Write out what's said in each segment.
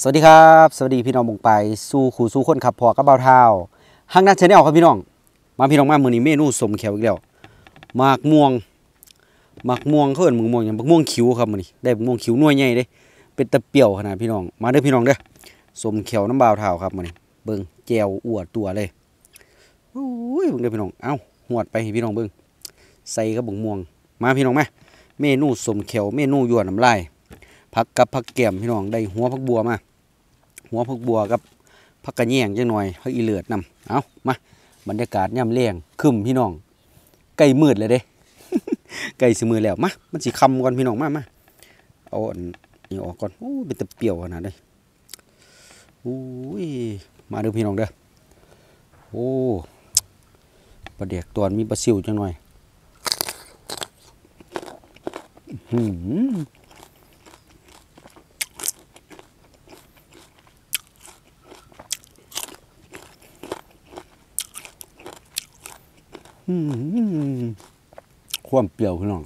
สวัสดีครับสวัสดีพี่น้องวงไปสู้ขู่สู้คนขับพอกระเบาเท้าห้างหน้าชาแนลครับพี่น้องมาพี่น้องมามื้อนี้เมนูสมแขวอีกแล้วมากม่วงเขื่อนมึงม่วงอย่างม่วงคิ้วครับมื้อนี้ได้ม่วงคิ้วหน่วยใหญ่เด้เป็นตะเปี่ยวขนาดพี่น้องมาเด้อพี่น้องเด้อสมแขวน้ำเบาเท้าครับมื้อนี้เบิ่งแจวอวดตัวเลยโอ้ยเบิ่งเด้อพี่น้องเอ้าหวดไปให้พี่น้องเบิ่งใส่กับม่วงมาพี่น้องมาเมนูสมแขวเมนูยั่วน้ำลายผักกับผักแก้มพี่น้องได้หัวผักบัวมาหัวผักบัวกับผักกระแยงจังหน่อยผักอีเลือดนำเอามาบรรยากาศย่ำแรงคึมพี่น้องใกล้มืดเลยเด้ ใกล้สิมืดแล้วมามันสิคำก่อนพี่น้องมามาเอาอันนี้ออกก่อนโอ้เป็นตะเปี่ยวขนาดเลยโอ้ยมาดูพี่น้องเด้อโอ้ประเดี๋ยวตอนมีปลาซิวจังหน่อยความเปรี้ยวพี่น้อง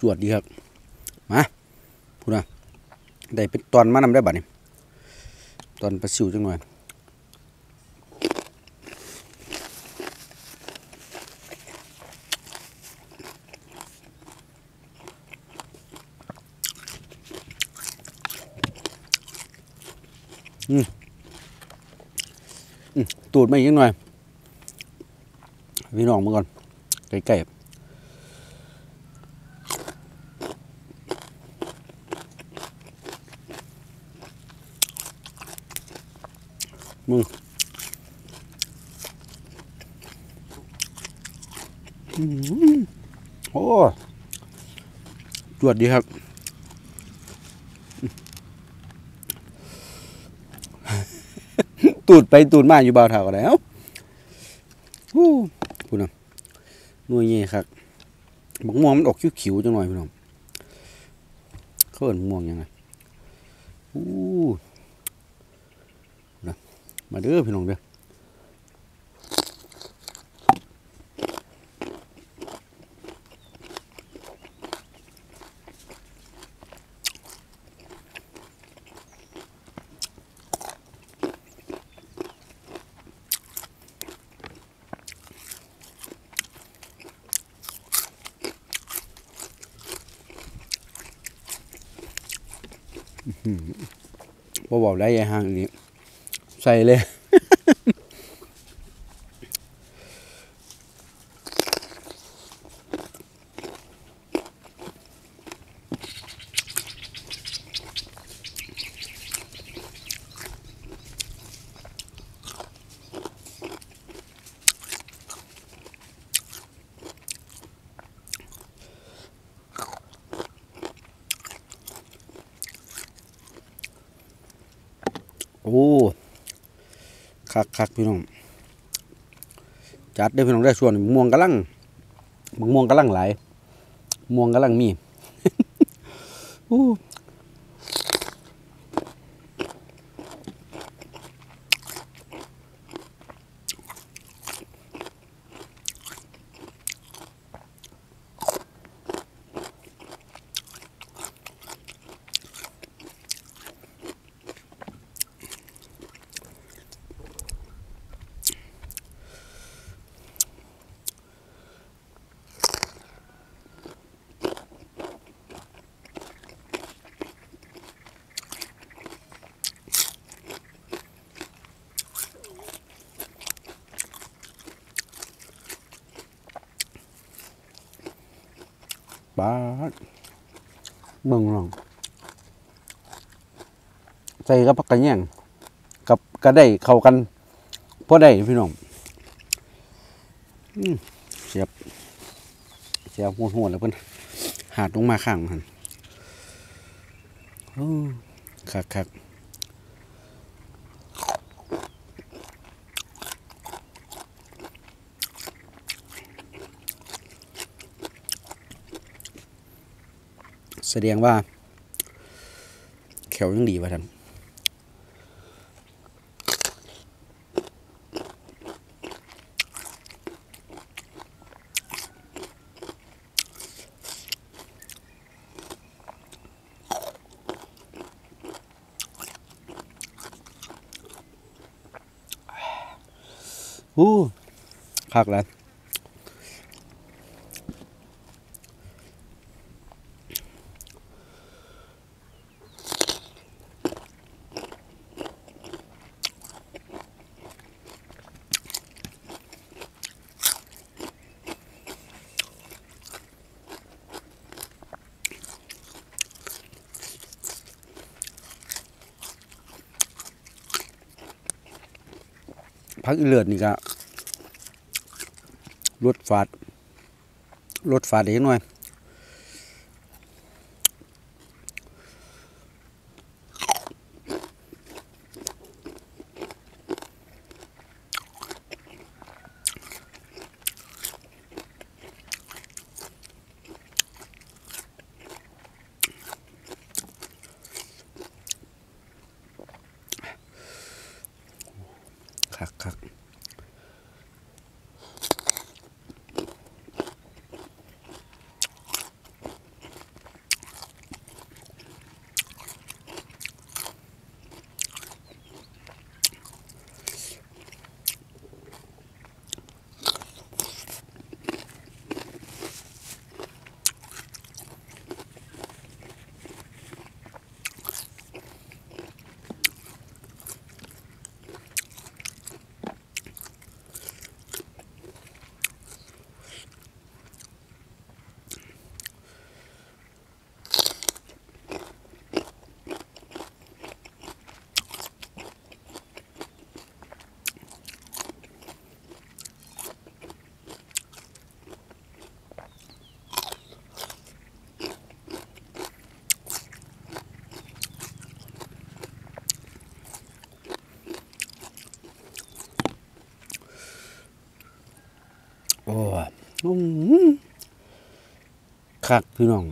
จวดดีครับมาพูดนะได้เป็นตอนมานำได้บัดนี้ตอนประสิวจังหน่อยตูดมาอีกนิดหน่อยพี่น้องมาก่อนไก่ๆมึงโอ้จวดดีครับตูดไปตูดมาอยู่บ่าวเท่ากันแล้วพูดนะหน่วยเงี้ยครับบักม่วงมันออกคิ้วๆจังหน่อยพี่น้องเขาเอิ้นม่วงยังไงมาเด้อพี่น้องเด้อบอกได้ยังห่างนี้ใส่เลย โอ้คักพี่น้องจัดได้พี่น้องได้ส่วนม่วงกระลังม่วงกระลังหลายม่วงกระลังมี โอ้บ้าเบิ่งลองใส่กับผักกระแยงกับกระได้เข้ากันพอได้พี่น้องเสียบหัวแล้วเพิ่นหาดลงมาข้างมันคักแสดงว่าแขวยังดีวะท่าน คักแล้วพักอีเลือดนี่ก็รถฝาดเองหน่อยคักโอ้คักพี่น้อง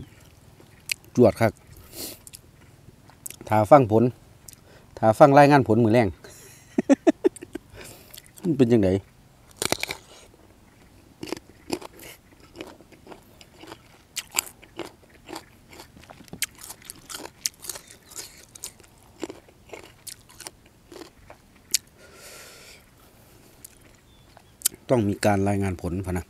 จวดคักถ้าฟังรายงานผลมือแรง เป็นยังไงต้องมีการรายงานผลพะนะ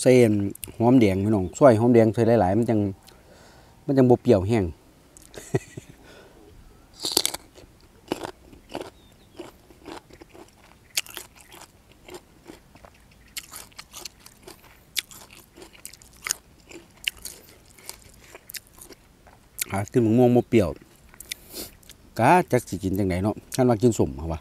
เส้นหอมแดงพี่น้องซอยหอมแดงใส่หลายๆมันยังบ่เปรี้ยวแห้งกินมะม่วงมะเปรี้ยวกะจักสิกินจังไหนเนาะท่านว่ากินสมเหรอวะ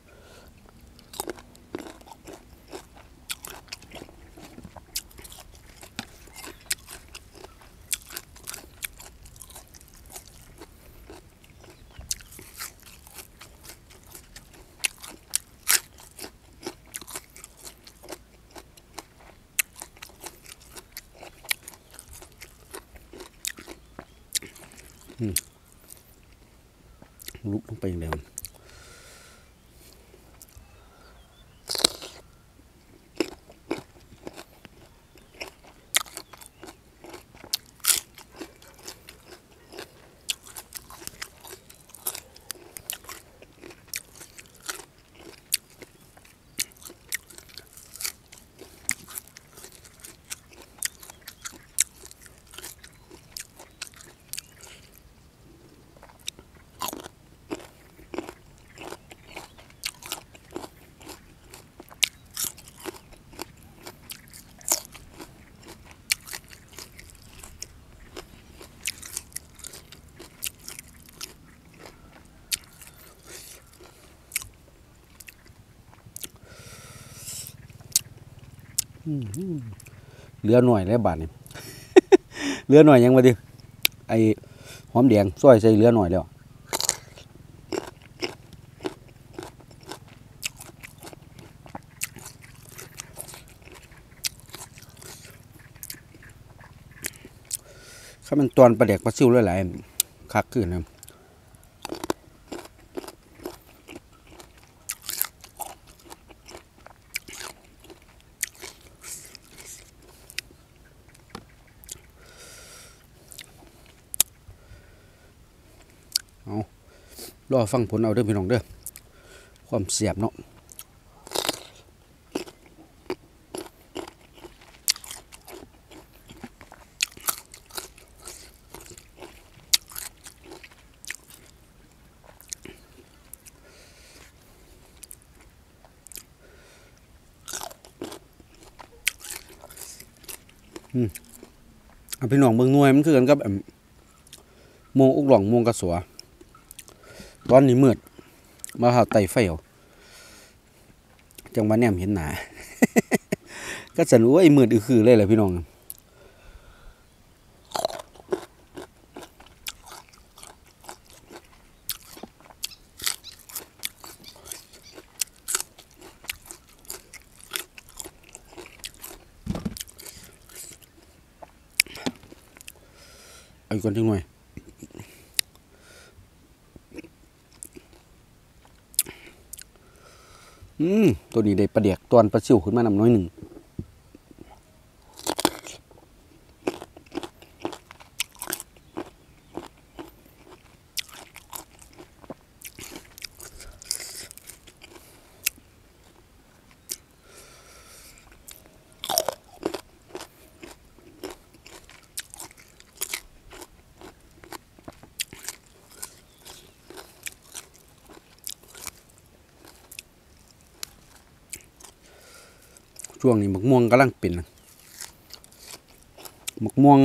ลุกลงไปอย่างเดียวเหลือหน่อยแล้วบาทนี่ เหลือหน่อยยังมาดิไอหอมแดงซอยใส่เหลือหน่อยแล้วข้ามันตอนประเด็กประซิ่วหลายๆคักขึ้นนะ รอฟังผลเอาเด้อพี่น้องเด้อความเสียบเนาะพี่น้องเมืองนวยมันคือกันกับมงอุกหล่องมงกระสวตอนนี้มืดมาหาไตไฟเหรอจังหวะแนมเห็นหนา ก็จะรู้ว่าไอ้มืดอือคือเลยแหละพี่น้องอีกคนจังหน่อยตัวนี้ได้ปลาเดียกตอนปลาซิวขึ้นมานำน้อยหนึ่งช่วงนี้หมกม่วงกำลังเป็นหมกม่วง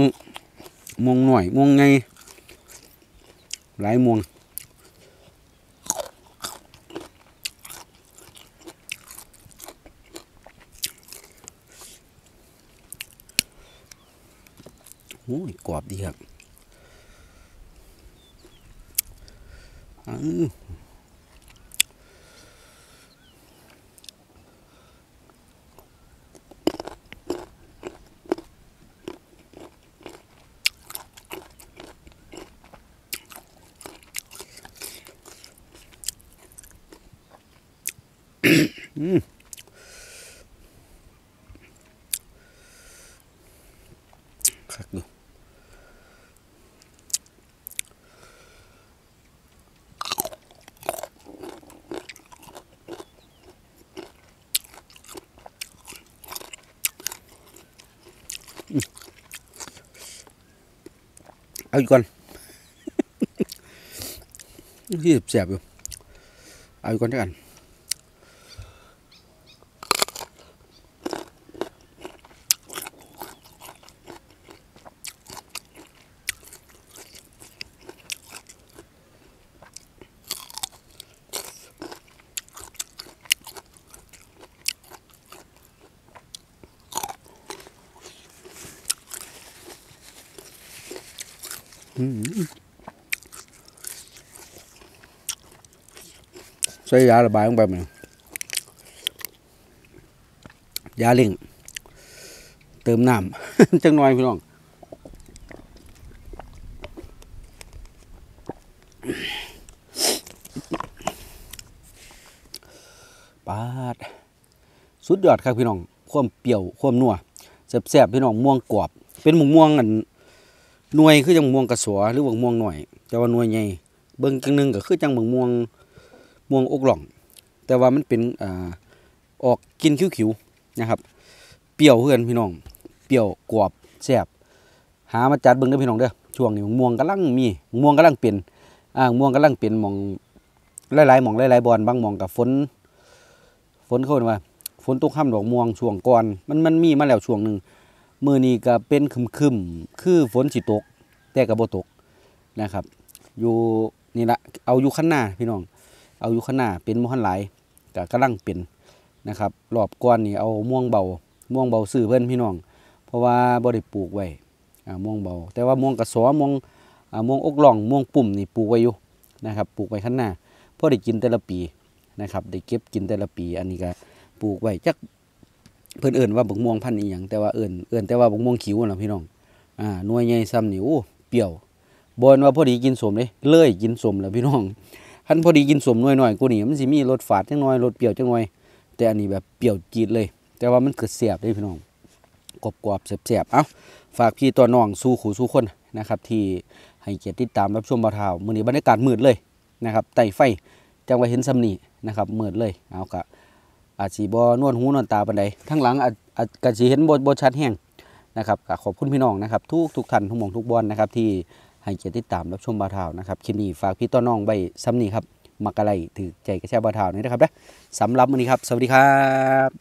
ม่วงหน่อยม่วงไงหลายม่วงโอ้ยกรอบดีครับคักดูเอาอีกก่อนที่เสียบอยู่เอาอีกก่อนด้วยกันใช้ยาระบายลงไปมั้ยยาเล่งเติมน้ำจังหน่อยพี่น้องปาดสุดยอดครับพี่น้องความเปรี้ยวความนัวแซ่บๆพี่น้องม่วงกรอบเป็นม่วงอันหน่วยคือจังม่วงกระสวหรือว่าม่วงหน่อยแต่ว่าหน่วยใหญ่เบิ่งจังนึงก็คือจังม่วงอกหล่องแต่ว่ามันเป็นออกกินขิวๆนะครับเปรี้ยวเพื่อนพี่น้องเปรี้ยวกรอบแซ่บหามาจัดเบิ่งเด้อพี่น้องเด้อช่วงนี้ม่วงกำลังมีม่วงกำลังเป็นม่วงกำลังเป็นหม่องหลายๆหม่องหลายๆบ่อนบางหม่องกับฝนเข้ามาฝนตกค่ำดอกม่วงช่วงก่อนมันมีมาแล้วช่วงนึงมื้อนี้ก็เป็นคึมๆคือฝนสิตกแต่ก็บ่ตกนะครับอยู่นี่ละเอาอยู่ข้างหน้าพี่น้องเอาอยู่ข้างหน้าเป็นม่วงหลายก็กำลังเป็นนะครับรอบก่อนนี่เอาม่วงเบาซื้อเพิ่นพี่น้องเพราะว่าบ่ได้ปลูกไว้ม่วงเบาแต่ว่าม่วงกระสอม่วงอกหล่องม่วงปุ่มนี่ปลูกไว้อยู่นะครับปลูกไว้ข้างหน้าพอได้กินแต่ละปีนะครับได้เก็บกินแต่ละปีอันนี้ก็ปลูกไว้จักเพื่อนเอิญว่าบักม่วงพันอีหยังแต่ว่าเอิญแต่ว่าบักม่วงขิวนะพี่น้องหน่วยใหญ่ซ้ำนี่โอ้เปรี้ยวบอนว่าพอดีกินสมเลยกินสมแล้วพี่น้องคันพอดีกินสมหน่อยๆกูนี่มันสิมีรสฝาดจังหน่อยรสเปรี้ยวจังหน่อยแต่อันนี้แบบเปรี้ยวจี๊ดเลยแต่ว่ามันเกิดเสียบเลยพี่น้องกรอบๆเสียบๆเอ้าฝากพี่ตัวน้องสู้ขู่สู้คนนะครับที่ให้เกียรติติดตามรับชมบ่าวเฒ่ามื้อนี้บรรยากาศมืดเลย นะครับไต่ไฟจังว่าเห็นซ้ำนี่นะครับมืดเลยเอากะอาจสีบอนวดหูนวดตาปันใดทั้งหลังอาจกะสีเห็นบดชัดแห้งนะครับขอบคุณพี่น้องนะครับทุกท่านทุกหม่องทุกบอนนะครับที่ให้เกียรติติดตามรับชมบ่าวเฒ่านะครับคลิปนี้ฝากพี่ต้นน้องใบซ้ำนี่ครับมักอะไรถือใจกระแช่บ่าวเฒ่านี่นะครับนะสำหรับวันนี้ครับสวัสดีครับ